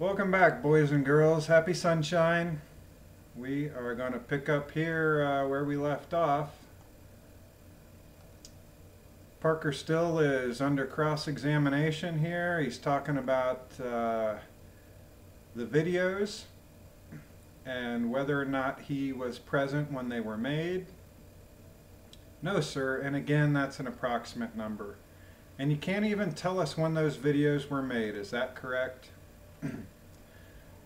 Welcome back, boys and girls. Happy sunshine. We are going to pick up here where we left off. Parker Still is under cross-examination here. He's talking about the videos and whether or not he was present when they were made. No, sir, and again, that's an approximate number. And you can't even tell us when those videos were made, is that correct?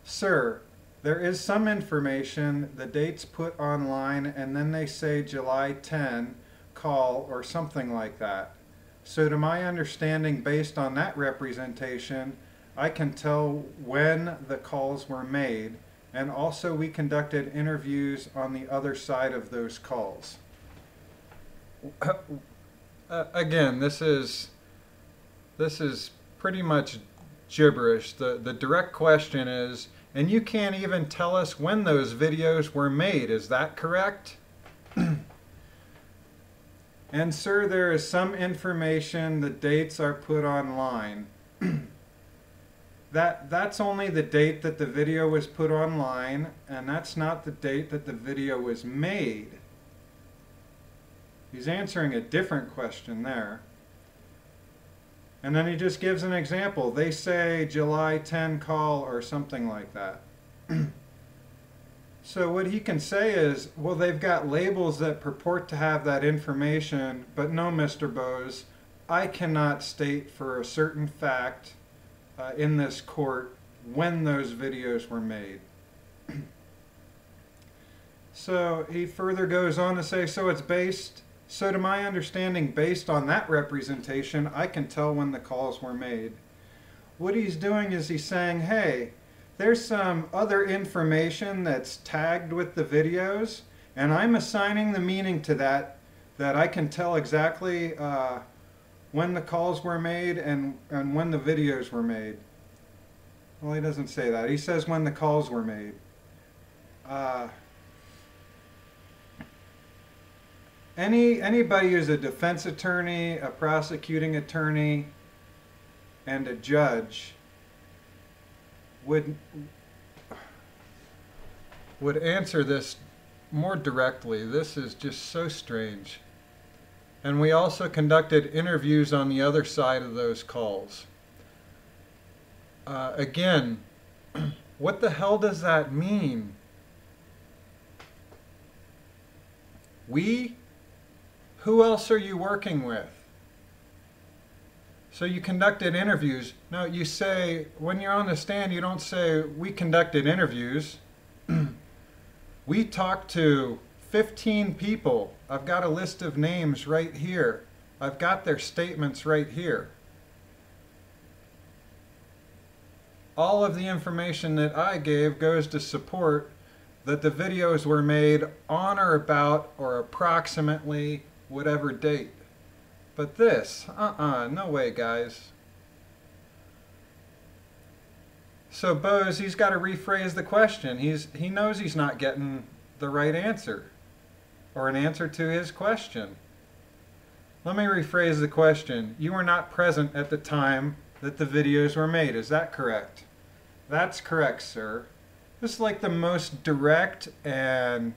Sir, there is some information, the dates put online, and then they say July 10, call, or something like that. So to my understanding, based on that representation, I can tell when the calls were made, and also we conducted interviews on the other side of those calls. Again, this is pretty much gibberish. The direct question is, and you can't even tell us when those videos were made, is that correct? And sir, there is some information, the dates are put online. That's only the date that the video was put online, and that's not the date that the video was made. He's answering a different question there. And then he just gives an example. They say July 10 call or something like that. So what he can say is, well, they've got labels that purport to have that information, but no, Mr. Bowes, I cannot state for a certain fact in this court when those videos were made. So he further goes on to say, so to my understanding, based on that representation, I can tell when the calls were made. What he's doing is he's saying, hey, there's some other information that's tagged with the videos, and I'm assigning the meaning to that, that I can tell exactly when the calls were made and when the videos were made. Well, he doesn't say that. He says when the calls were made. Anybody who's a defense attorney, a prosecuting attorney, and a judge would answer this more directly. This is just so strange. And we also conducted interviews on the other side of those calls. Again, what the hell does that mean? We? Who else are you working with? So you conducted interviews. No, you say, when you're on the stand, you don't say, we conducted interviews. We talked to 15 people. I've got a list of names right here. I've got their statements right here. All of the information that I gave goes to support that the videos were made on or about or approximately whatever date. But this, no way, guys. So Bowes, he's got to rephrase the question. He knows he's not getting the right answer or an answer to his question. Let me rephrase the question. You were not present at the time that the videos were made, is that correct? That's correct, sir. This is like the most direct and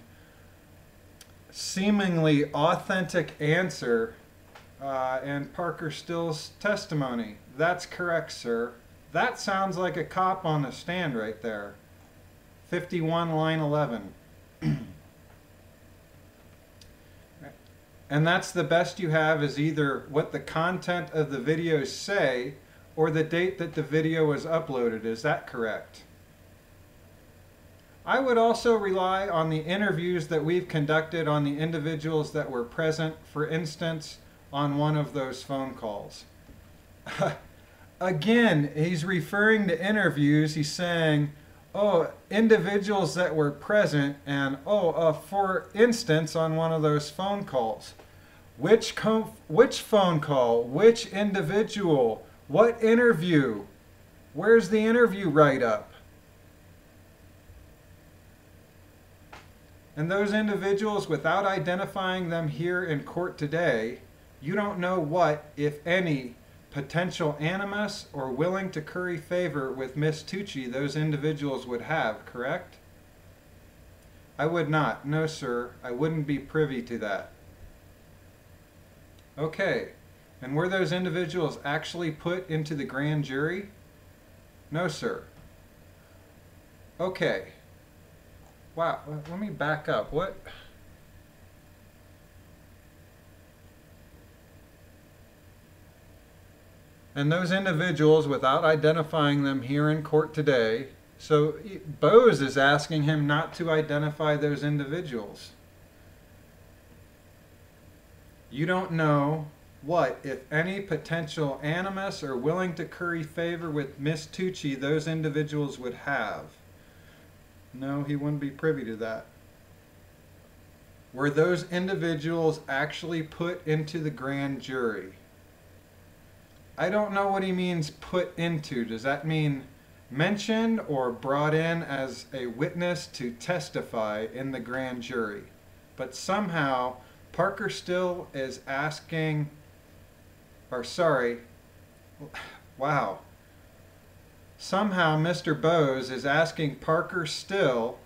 seemingly authentic answer and Parker Still's testimony. That's correct, sir. That sounds like a cop on the stand right there. 51 line 11. And that's the best you have, is either what the content of the videos say or the date that the video was uploaded. Is that correct? I would also rely on the interviews that we've conducted on the individuals that were present, for instance, on one of those phone calls. Again, he's referring to interviews. He's saying, oh, individuals that were present, and oh, for instance, on one of those phone calls. Which phone call? Which individual? What interview? Where's the interview write-up? And those individuals, without identifying them here in court today, you don't know what, if any, potential animus or willing to curry favor with Miss Tucci those individuals would have, correct? I would not. No, sir. I wouldn't be privy to that. Okay. And were those individuals actually put into the grand jury? No, sir. Okay. Wow. Let me back up. What? And those individuals, without identifying them here in court today, so Bowes is asking him not to identify those individuals. You don't know what, if any, potential animus or willing to curry favor with Miss Tucci those individuals would have. No, he wouldn't be privy to that. Were those individuals actually put into the grand jury? I don't know what he means put into. Does that mean mentioned or brought in as a witness to testify in the grand jury? But somehow Parker Still is asking, or sorry, wow. Somehow Mr. Bowes is asking Parker Still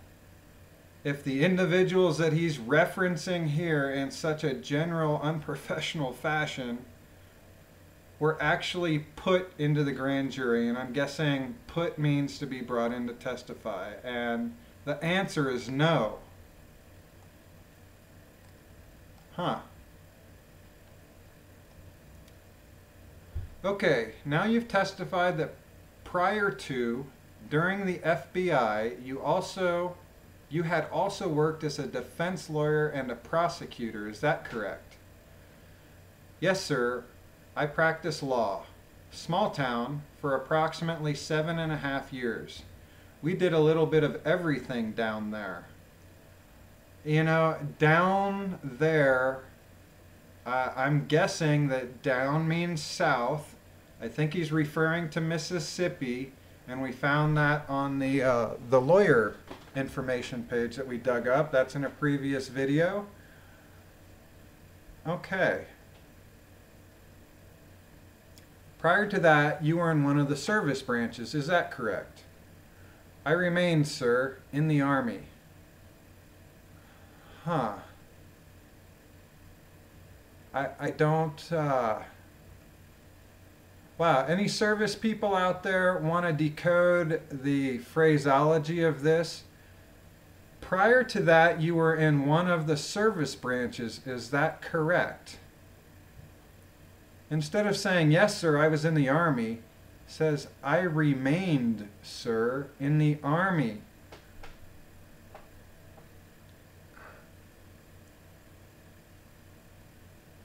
if the individuals that he's referencing here in such a general, unprofessional fashion were actually put into the grand jury, and I'm guessing put means to be brought in to testify, and the answer is no. Huh. Okay, now you've testified that prior to, during the FBI, you had also worked as a defense lawyer and a prosecutor, is that correct? Yes, sir. I practiced law, small town, for approximately 7.5 years. We did a little bit of everything down there. You know, down there, I'm guessing that down means south. I think he's referring to Mississippi, and we found that on the lawyer information page that we dug up. That's in a previous video. Okay. Prior to that, you were in one of the service branches, is that correct? I remained, sir, in the Army. Huh. I don't, wow, any service people out there want to decode the phraseology of this? Prior to that, you were in one of the service branches, is that correct? Instead of saying, yes, sir, I was in the Army, says, I remained, sir, in the Army.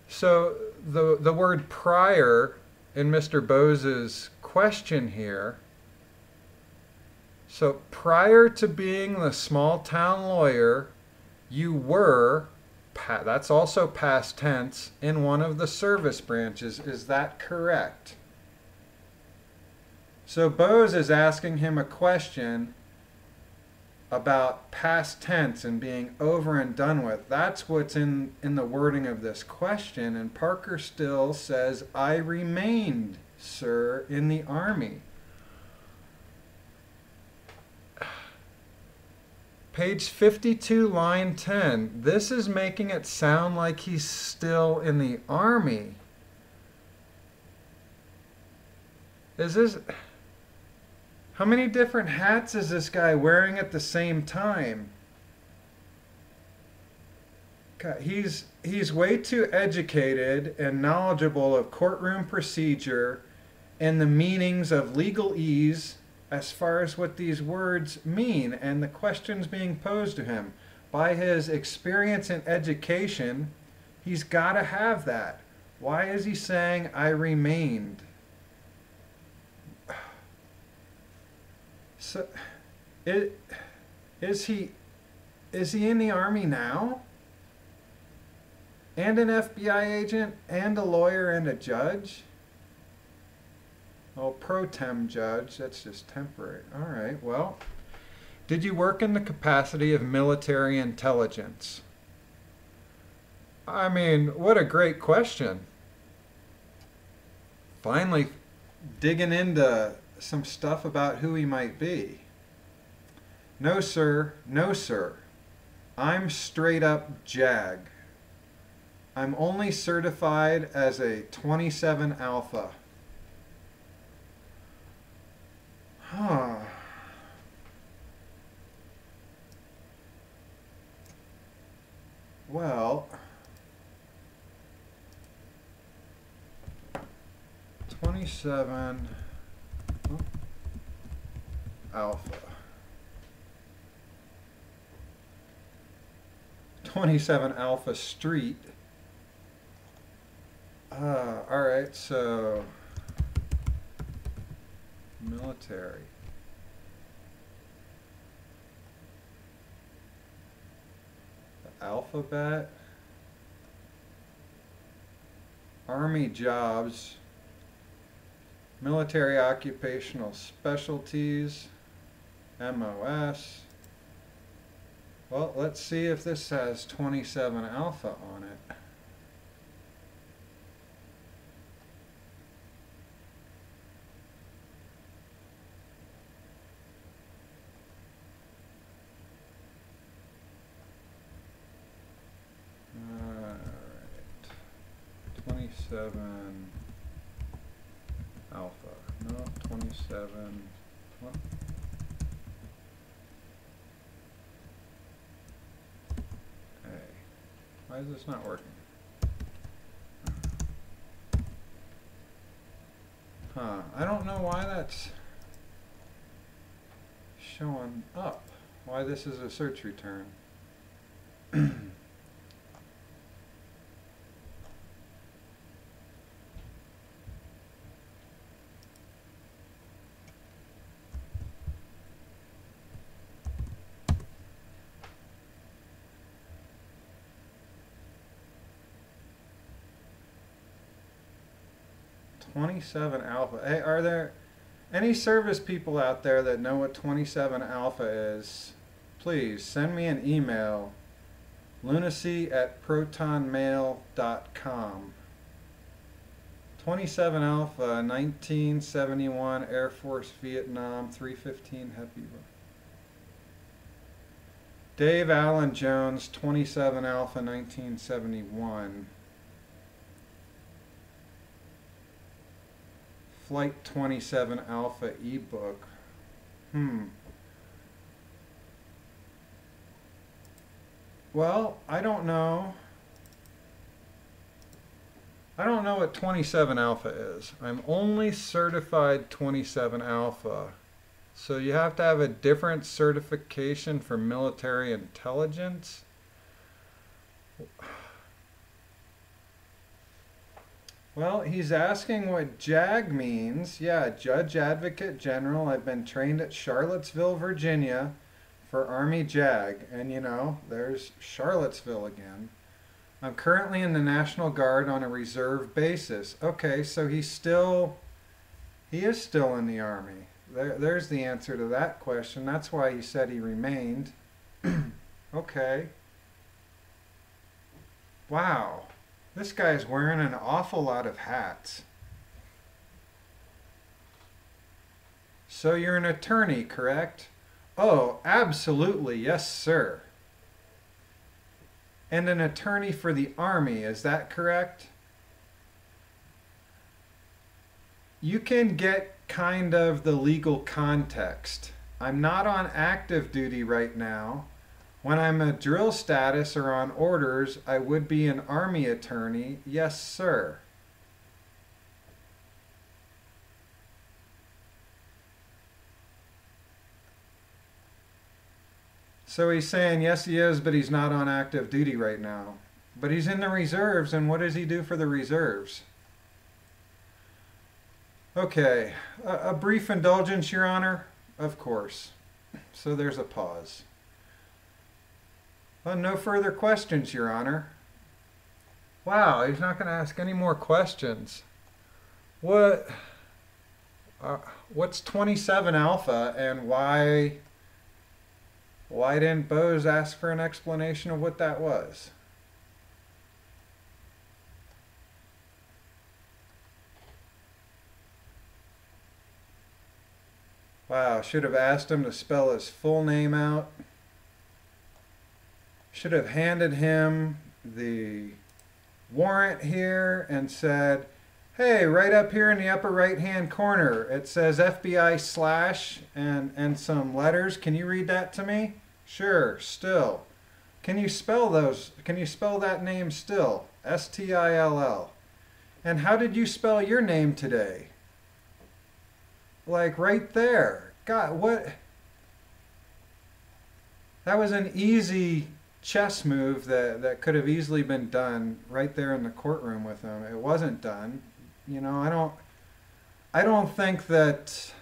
So the word prior in Mr. Bowes's question here, so prior to being the small town lawyer, you were, that's also past tense, in one of the service branches. Is that correct? So Bowes is asking him a question about past tense and being over and done with. That's what's in the wording of this question. And Parker Still says, I remained, sir, in the Army. Page 52, line 10. This is making it sound like he's still in the Army. Is this... how many different hats is this guy wearing at the same time? God, he's way too educated and knowledgeable of courtroom procedure and the meanings of legal ease as far as what these words mean and the questions being posed to him. By his experience and education, he's got to have that. Why is he saying, I remained? So, is he in the Army now? And an FBI agent, and a lawyer, and a judge? Oh, pro tem judge, that's just temporary. All right, well, did you work in the capacity of military intelligence? I mean, what a great question. finally digging into some stuff about who he might be. No, sir. No, sir. I'm straight up JAG. I'm only certified as a 27 Alpha. Huh. Well, 27 Alpha. 27 Alpha Street. Alright, so military. The alphabet. Army jobs. Military occupational specialties. MOS. Well, let's see if this has 27 Alpha on it. All right, 27 Alpha. No, 27. What? Why is this not working? Huh, I don't know why that's showing up. Why this is a search return. Alpha. Hey, are there any service people out there that know what 27 Alpha is? Please send me an email, lunacy@protonmail.com. 27 Alpha, 1971, Air Force, Vietnam, 315 Happy Run. Dave Allen Jones, 27 Alpha, 1971. Flight 27 Alpha ebook. Well, I don't know. I don't know what 27 Alpha is. I'm only certified 27 Alpha. So you have to have a different certification for military intelligence? Well, he's asking what JAG means. Yeah, Judge Advocate General. I've been trained at Charlottesville, Virginia for Army JAG. And you know, there's Charlottesville again. I'm currently in the National Guard on a reserve basis. Okay, so he is still in the Army. There's the answer to that question. That's why he said he remained. Okay. Wow. This guy's wearing an awful lot of hats. So you're an attorney, correct? Oh, absolutely, yes, sir. And an attorney for the Army, is that correct? You can get kind of the legal context. I'm not on active duty right now. When I'm a drill status or on orders, I would be an Army attorney. Yes, sir. So he's saying, yes, he is, but he's not on active duty right now. But he's in the reserves, and what does he do for the reserves? Okay, a brief indulgence, Your Honor. Of course. So there's a pause. Well, no further questions, Your Honor. Wow, he's not going to ask any more questions. What's 27 Alpha, and why didn't Bowes ask for an explanation of what that was? Wow, should have asked him to spell his full name out. Should have handed him the warrant here and said, hey, right up here in the upper right-hand corner, it says FBI / and some letters. Can you read that to me? Sure, Still. Can you spell those? Can you spell that name Still? S-T-I-L-L. And how did you spell your name today? Like right there. God, what? That was an easy chess move that could have easily been done right there in the courtroom with him. It wasn't done. You know, I don't think that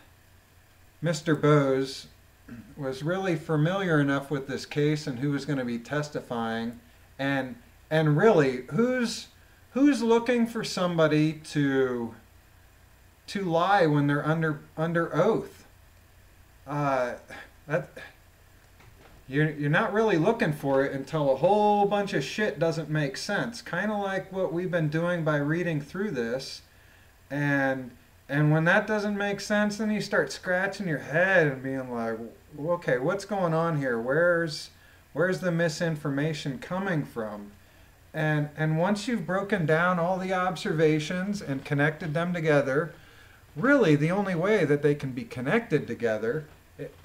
Mr. Bowes was really familiar enough with this case and who was going to be testifying, and really who's looking for somebody to lie when they're under oath. You're not really looking for it until a whole bunch of shit doesn't make sense. Kind of like what we've been doing by reading through this. And when that doesn't make sense, then you start scratching your head and being like, okay, what's going on here? Where's the misinformation coming from? And once you've broken down all the observations and connected them together, really the only way that they can be connected together,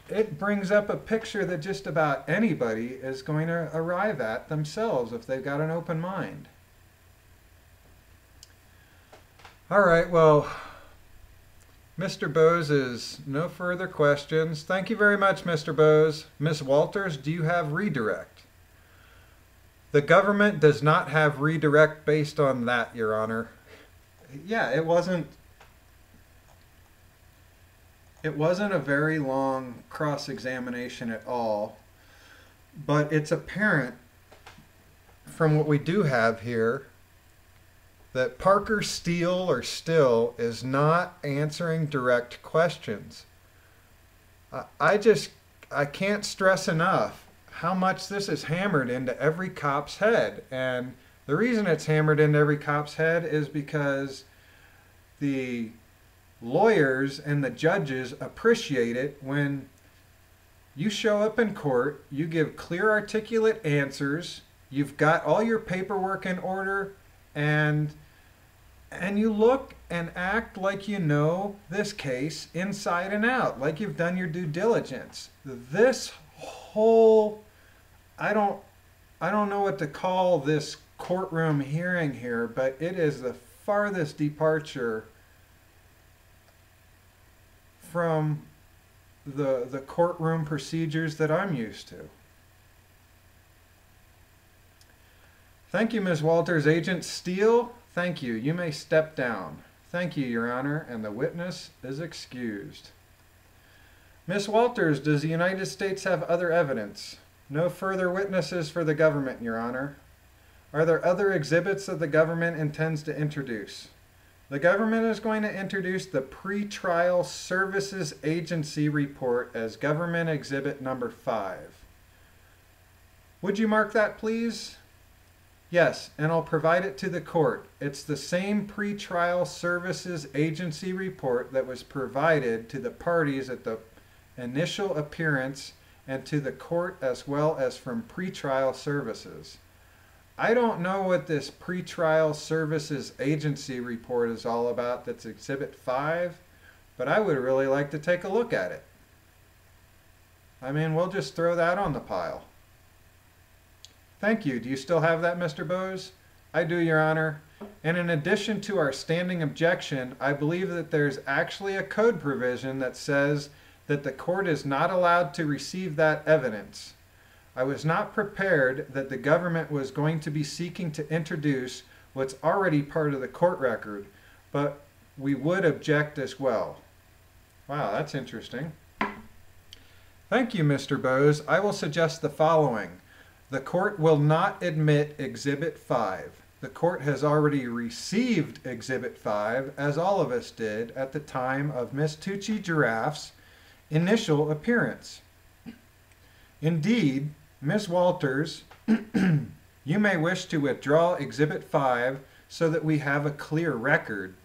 it brings up a picture that just about anybody is going to arrive at themselves if they've got an open mind. All right, well, Mr. Bowes is no further questions. Thank you very much, Mr. Bowes. Ms. Walters, do you have redirect? The government does not have redirect based on that, Your Honor. Yeah, it wasn't a very long cross-examination at all, but it's apparent from what we do have here that Parker Still is not answering direct questions. I can't stress enough how much this is hammered into every cop's head, and the reason it's hammered into every cop's head is because the lawyers and the judges appreciate it when you show up in court, you give clear, articulate answers, you've got all your paperwork in order, and you look and act like you know this case inside and out, like you've done your due diligence. This whole, I don't know what to call this courtroom hearing here, but it is the farthest departure from the courtroom procedures that I'm used to. Thank you, Ms. Walters. Agent Steele, thank you. You may step down. Thank you, Your Honor, and the witness is excused. Ms. Walters, does the United States have other evidence? No further witnesses for the government, Your Honor. Are there other exhibits that the government intends to introduce? The government is going to introduce the Pretrial Services Agency report as Government Exhibit Number 5. Would you mark that, please? Yes, and I'll provide it to the court. It's the same Pretrial Services Agency report that was provided to the parties at the initial appearance and to the court as well as from pretrial services. I don't know what this Pretrial Services Agency report is all about that's Exhibit 5, but I would really like to take a look at it. I mean, we'll just throw that on the pile. Thank you. Do you still have that, Mr. Bowes? I do, Your Honor. And in addition to our standing objection, I believe that there's actually a code provision that says that the court is not allowed to receive that evidence. I was not prepared that the government was going to be seeking to introduce what's already part of the court record, but we would object as well. Wow, that's interesting. Thank you, Mr. Bowes. I will suggest the following. The court will not admit Exhibit 5. The court has already received Exhibit 5, as all of us did at the time of Ms. Tucci-Jarraf's initial appearance. Indeed, Ms. Walters, you may wish to withdraw Exhibit 5 so that we have a clear record.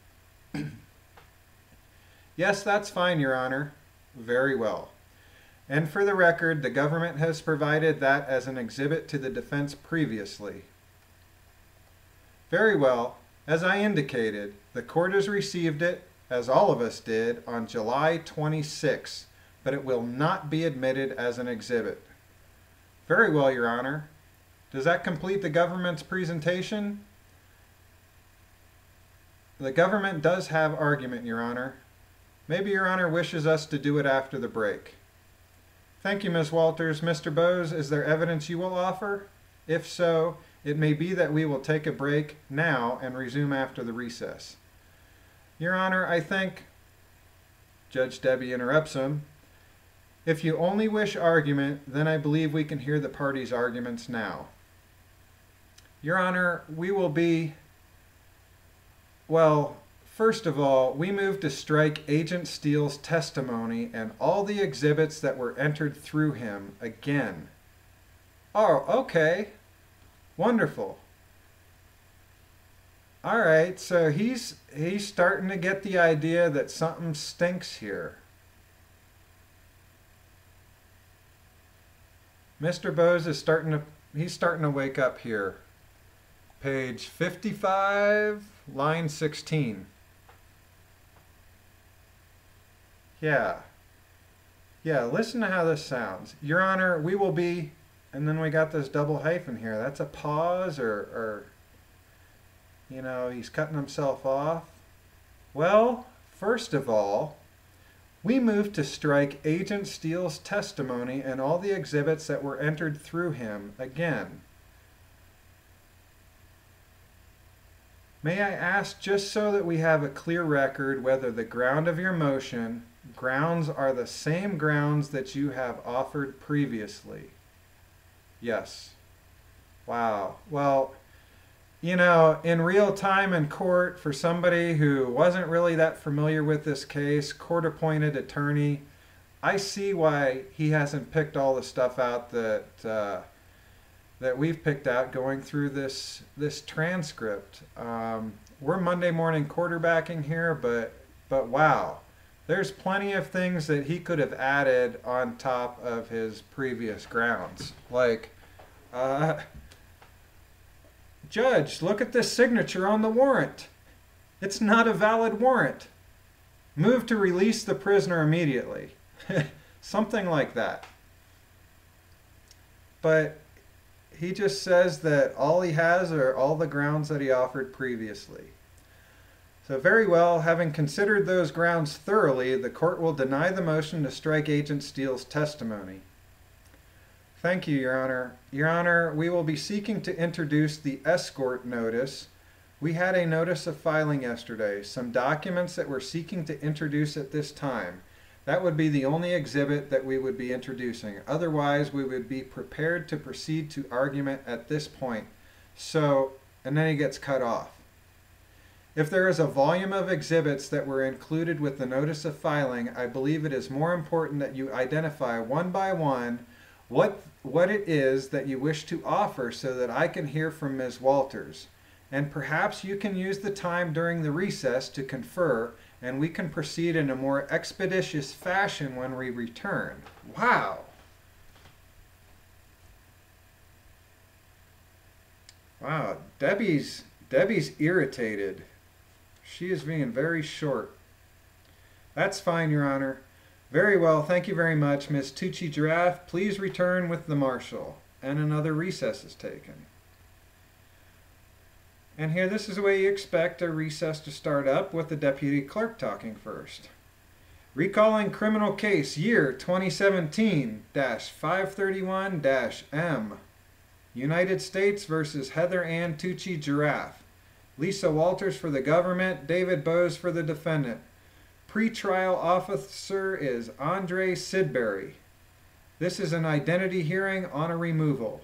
Yes, that's fine, Your Honor. very well. And for the record, the government has provided that as an exhibit to the defense previously. Very well. As I indicated, the court has received it, as all of us did, on July 26, but it will not be admitted as an exhibit. Very well, Your Honor. Does that complete the government's presentation? The government does have argument, Your Honor. Maybe Your Honor wishes us to do it after the break. Thank you, Ms. Walters. Mr. Bowes, is there evidence you will offer? If so, it may be that we will take a break now and resume after the recess. Your Honor, I think... Judge Debbie interrupts him. If you only wish argument, then I believe we can hear the parties' arguments now. Your Honor, we will be... Well, first of all, we move to strike Agent Steele's testimony and all the exhibits that were entered through him again. Oh, okay. Wonderful. All right, so he's starting to get the idea that something stinks here. Mr. Bowes is starting to wake up here. Page 55, line 16. Yeah, listen to how this sounds. Your Honor, we will be... And then we got this double hyphen here. That's a pause or you know, he's cutting himself off. Well, first of all, we move to strike Agent Steele's testimony and all the exhibits that were entered through him again. May I ask, just so that we have a clear record, whether the ground of your motion grounds are the same grounds that you have offered previously? Yes. Wow. Well, you know, in real time in court, for somebody who wasn't really that familiar with this case, court-appointed attorney, I see why he hasn't picked all the stuff out that that we've picked out going through this transcript. We're Monday morning quarterbacking here, but wow, there's plenty of things that he could have added on top of his previous grounds. Like, Judge, look at this signature on the warrant. It's not a valid warrant. Move to release the prisoner immediately. Something like that. But he just says that all he has are all the grounds that he offered previously. So very well, having considered those grounds thoroughly, the court will deny the motion to strike Agent Steele's testimony. Thank you, Your Honor. Your Honor, we will be seeking to introduce the escort notice. We had a notice of filing yesterday, some documents that we're seeking to introduce at this time. That would be the only exhibit that we would be introducing. Otherwise, we would be prepared to proceed to argument at this point. So, and then he gets cut off. If there is a volume of exhibits that were included with the notice of filing, I believe it is more important that you identify one by one what it is that you wish to offer so that I can hear from Ms. Walters. And perhaps you can use the time during the recess to confer, and we can proceed in a more expeditious fashion when we return. Wow! Wow, Debbie's irritated. She is being very short. That's fine, Your Honor. Very well, thank you very much, Ms. Tucci-Jarraf. Please return with the marshal. And another recess is taken. And here, this is the way you expect a recess to start up, with the deputy clerk talking first. Recalling criminal case year 2017-531-M. United States versus Heather Ann Tucci-Jarraf. Lisa Walters for the government, David Bowes for the defendant. Pre-trial officer is Andre Sidberry. This is an identity hearing on a removal.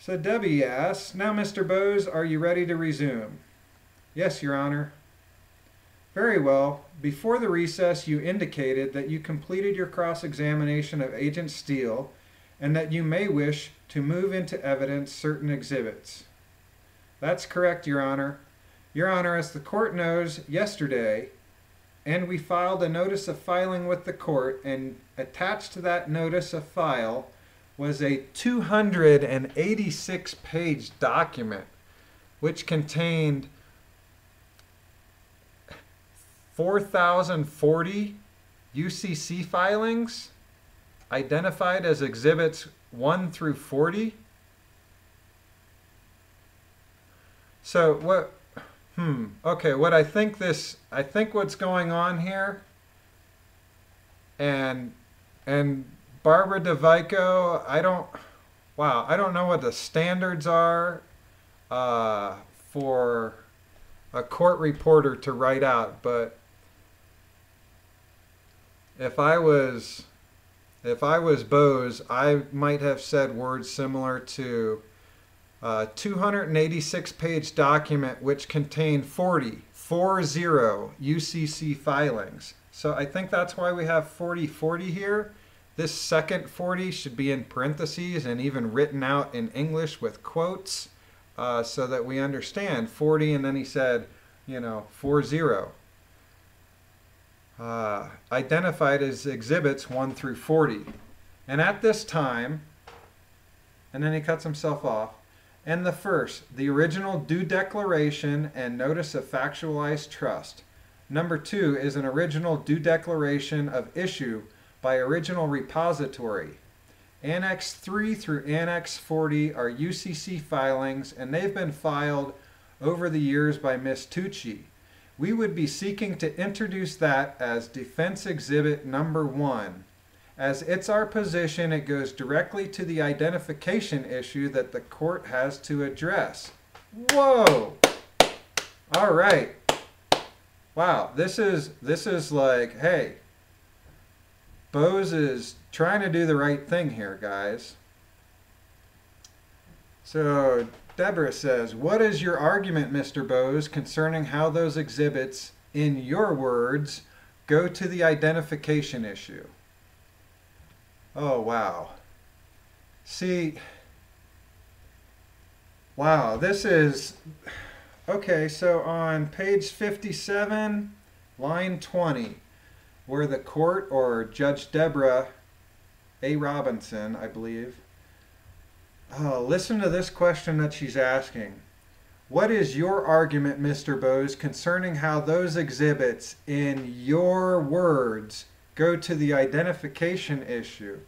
So Debbie asks, now Mr. Bowes, are you ready to resume? Yes, Your Honor. Very well. Before the recess, you indicated that you completed your cross-examination of Agent Steele and that you may wish to move into evidence certain exhibits. That's correct, Your Honor. Your Honor, as the court knows, yesterday and we filed a notice of filing with the court, and attached to that notice of file was a 286-page document which contained 4,040 UCC filings identified as Exhibits 1 through 40. So what, okay, what I think what's going on here, and Barbara DeVico, I don't know what the standards are for a court reporter to write out, but if I was Bowes, I might have said words similar to 286-page document which contained 40 UCC filings. So I think that's why we have 4040 here. This second 40 should be in parentheses and even written out in English with quotes so that we understand 40, and then he said, you know, 40. Identified as Exhibits 1 through 40. And at this time, and then he cuts himself off, and the first, the original due declaration and notice of factualized trust. Number 2 is an original due declaration of issue by original repository. Annex 3 through Annex 40 are UCC filings, and they've been filed over the years by Ms. Tucci. We would be seeking to introduce that as Defense Exhibit Number 1. As it's our position, it goes directly to the identification issue that the court has to address. Whoa! All right. Wow, this is like, hey, Bowes is trying to do the right thing here, guys. So Deborah says, what is your argument, Mr. Bowes, concerning how those exhibits, in your words, go to the identification issue? Oh, wow. See, wow, this is, okay, so on page 57, line 20, where the court, or Judge Deborah A. Robinson, I believe, listen to this question that she's asking. What is your argument, Mr. Bowes, concerning how those exhibits, in your words, go to the identification issue?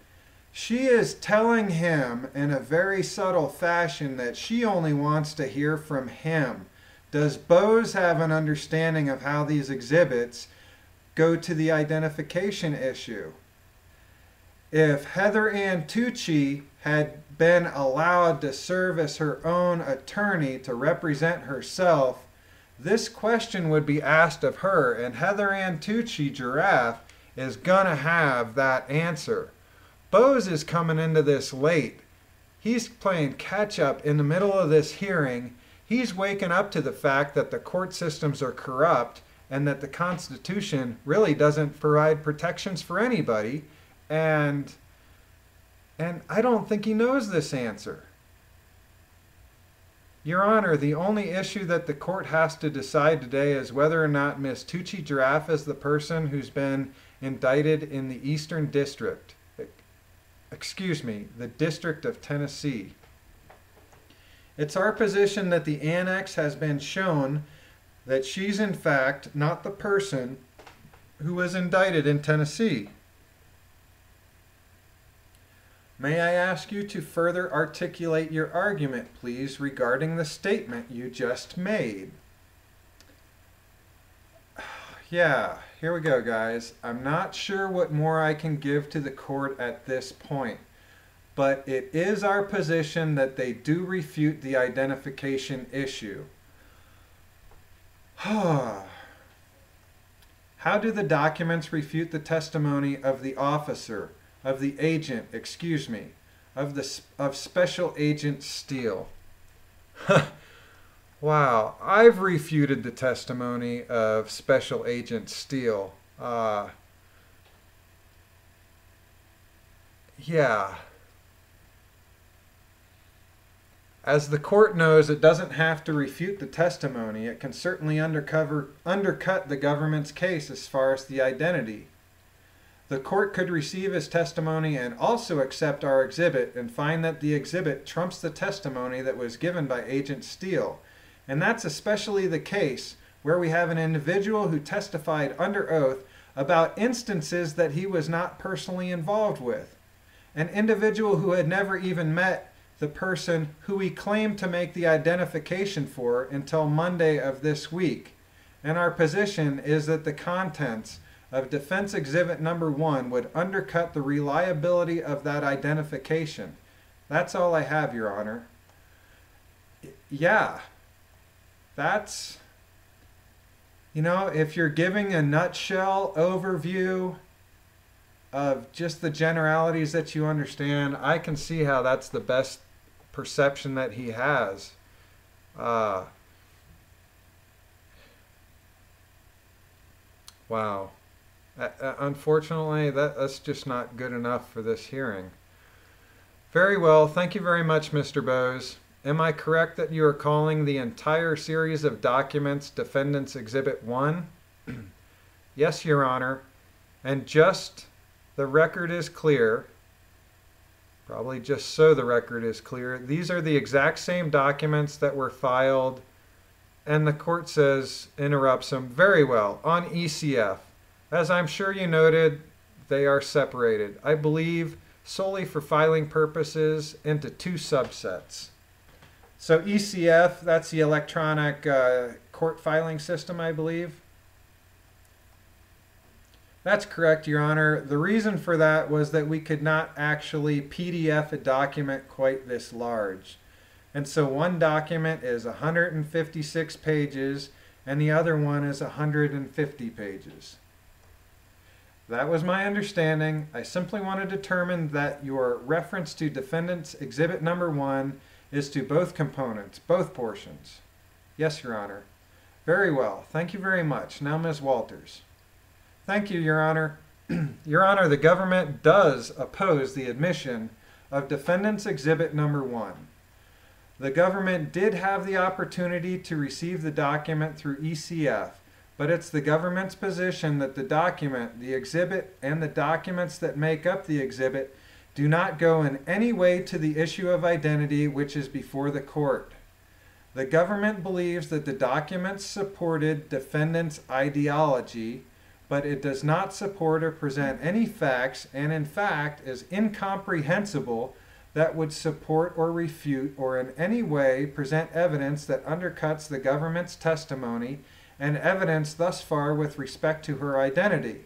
She is telling him in a very subtle fashion that she only wants to hear from him. Does Bowes have an understanding of how these exhibits go to the identification issue? If Heather Ann Tucci had been allowed to serve as her own attorney to represent herself, this question would be asked of her, and Heather Ann Tucci-Jarraf is going to have that answer. Bowes is coming into this late. He's playing catch-up in the middle of this hearing. He's waking up to the fact that the court systems are corrupt and that the Constitution really doesn't provide protections for anybody. And I don't think he knows this answer. Your Honor, the only issue that the court has to decide today is whether or not Ms. Tucci-Jarraf is the person who's been indicted in the Eastern District. Excuse me, the District of Tennessee. It's our position that the annex has been shown that she's in fact not the person who was indicted in Tennessee. May I ask you to further articulate your argument, please, regarding the statement you just made? Yeah, here we go, guys. I'm not sure what more I can give to the court at this point, but it is our position that they do refute the identification issue. How do the documents refute the testimony of the officer? Of the agent, excuse me, of Special Agent Steele. Wow, I've refuted the testimony of Special Agent Steele. Yeah. As the court knows, it doesn't have to refute the testimony. It can certainly undercut the government's case as far as the identity. The court could receive his testimony and also accept our exhibit and find that the exhibit trumps the testimony that was given by Agent Steele. And that's especially the case where we have an individual who testified under oath about instances that he was not personally involved with. An individual who had never even met the person who he claimed to make the identification for until Monday of this week. And our position is that the contents of Defense Exhibit Number 1 would undercut the reliability of that identification. That's all I have, Your Honor. Yeah, that's, you know, if you're giving a nutshell overview of just the generalities that you understand, I can see how that's the best perception that he has. Wow. Unfortunately, that's just not good enough for this hearing. Very well, thank you very much, Mr. Bowes. Am I correct that you are calling the entire series of documents Defendant's Exhibit 1? Yes, Your Honor. And just the record is clear, probably just so the record is clear, these are the exact same documents that were filed, and the court says, interrupts them, very well, on ECF. As I'm sure you noted, they are separated, I believe, solely for filing purposes into two subsets. So ECF, that's the electronic court filing system, I believe. That's correct, Your Honor. The reason for that was that we could not actually PDF a document quite this large. And so one document is 156 pages and the other one is 150 pages. That was my understanding. I simply want to determine that your reference to Defendant's Exhibit Number 1 is to both components, both portions. Yes, Your Honor. Very well. Thank you very much. Now, Ms. Walters. Thank you, Your Honor. Your Honor, the government does oppose the admission of Defendant's Exhibit Number 1. The government did have the opportunity to receive the document through ECF, but it's the government's position that the document, the exhibit, and the documents that make up the exhibit do not go in any way to the issue of identity which is before the court. The government believes that the documents supported defendant's ideology, but it does not support or present any facts and in fact is incomprehensible that would support or refute or in any way present evidence that undercuts the government's testimony and evidence thus far with respect to her identity.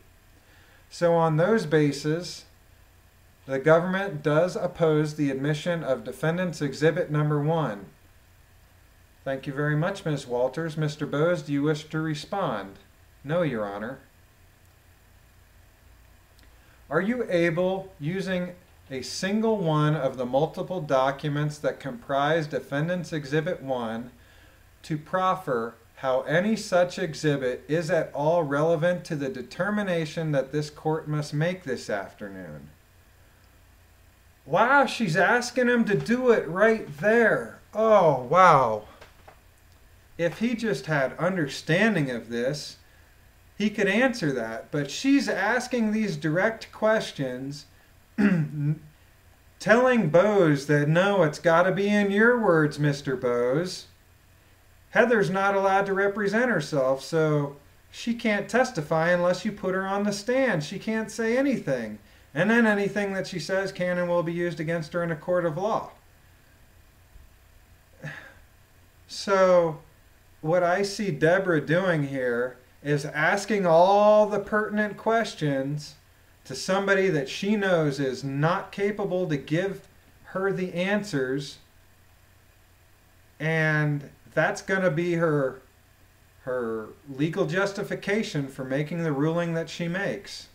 So on those bases, the government does oppose the admission of Defendant's Exhibit Number 1. Thank you very much, Ms. Walters. Mr. Bowes, do you wish to respond? No, Your Honor. Are you able, using a single one of the multiple documents that comprise Defendant's Exhibit 1, to proffer how any such exhibit is at all relevant to the determination that this court must make this afternoon? Wow, she's asking him to do it right there. Oh, wow. If he just had understanding of this, he could answer that, but she's asking these direct questions, telling Bowes that, no, it's got to be in your words, Mr. Bowes. Heather's not allowed to represent herself, so she can't testify unless you put her on the stand. She can't say anything. And then anything that she says can and will be used against her in a court of law. So what I see Deborah doing here is asking all the pertinent questions to somebody that she knows is not capable to give her the answers, and that's going to be her legal justification for making the ruling that she makes.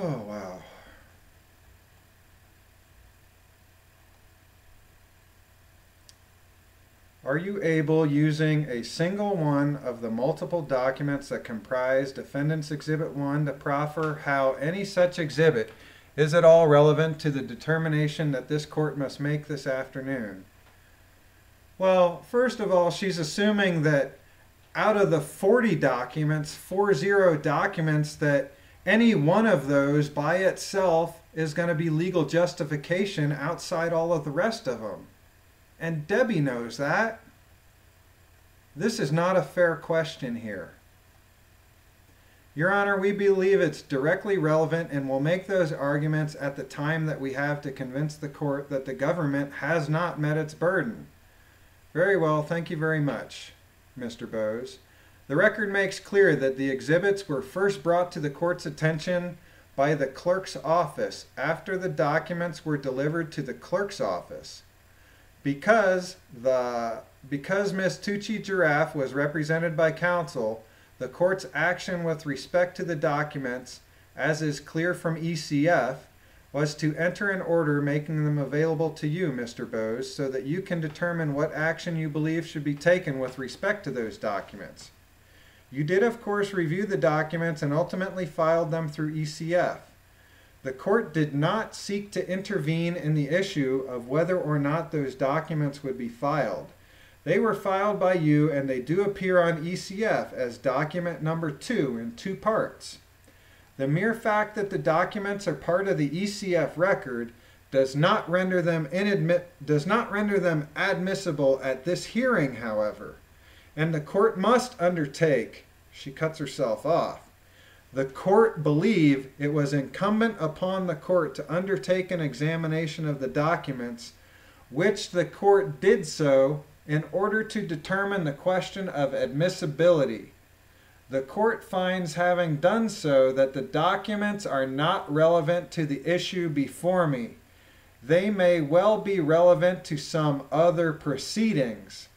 Oh, wow. Are you able, using a single one of the multiple documents that comprise Defendant's Exhibit 1, to proffer how any such exhibit is at all relevant to the determination that this court must make this afternoon? Well, first of all, she's assuming that out of the 40 documents, that any one of those by itself is going to be legal justification outside all of the rest of them. And Debbie knows that. This is not a fair question here. Your Honor, we believe it's directly relevant and will make those arguments at the time that we have to convince the court that the government has not met its burden. Very well, thank you very much, Mr. Bowes. The record makes clear that the exhibits were first brought to the court's attention by the clerk's office after the documents were delivered to the clerk's office. Because Ms. Tucci-Jarraf was represented by counsel, the court's action with respect to the documents, as is clear from ECF, was to enter an order making them available to you, Mr. Bowes, so that you can determine what action you believe should be taken with respect to those documents. You did, of course, review the documents and ultimately filed them through ECF. The court did not seek to intervene in the issue of whether or not those documents would be filed. They were filed by you, and they do appear on ECF as document number 2 in 2 parts. The mere fact that the documents are part of the ECF record does not render them admissible at this hearing, however, and the court must undertake, she cuts herself off. The court believed it was incumbent upon the court to undertake an examination of the documents, which the court did so in order to determine the question of admissibility. The court finds, having done so, that the documents are not relevant to the issue before me. They may well be relevant to some other proceedings.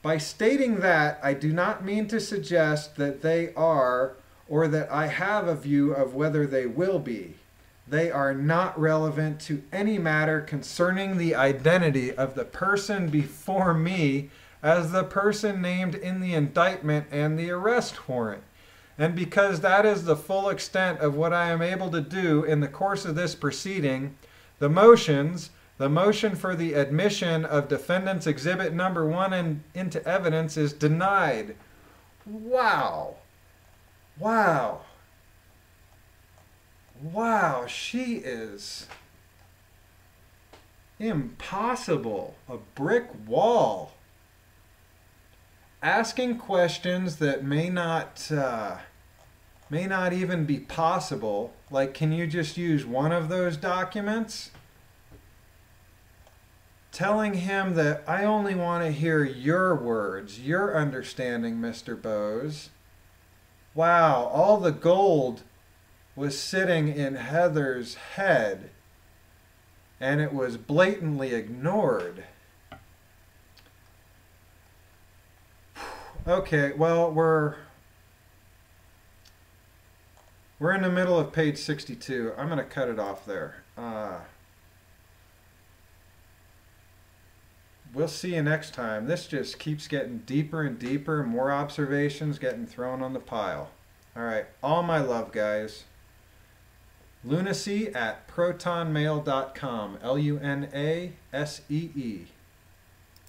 By stating that, I do not mean to suggest that they are, or that I have a view of whether they will be. They are not relevant to any matter concerning the identity of the person before me as the person named in the indictment and the arrest warrant. And because that is the full extent of what I am able to do in the course of this proceeding, the motion for the admission of Defendant's Exhibit Number 1 into evidence is denied. Wow. Wow. Wow, she is impossible. A brick wall. Asking questions that may not even be possible, like, can you just use one of those documents? Telling him that I only want to hear your words, your understanding, Mr. Bowes. Wow, all the gold was sitting in Heather's head, and it was blatantly ignored. Okay, well, we're in the middle of page 62. I'm going to cut it off there. We'll see you next time. This just keeps getting deeper and deeper. More observations getting thrown on the pile. All right. All my love, guys. Lunacy at protonmail.com. L-U-N-A-S-E-E.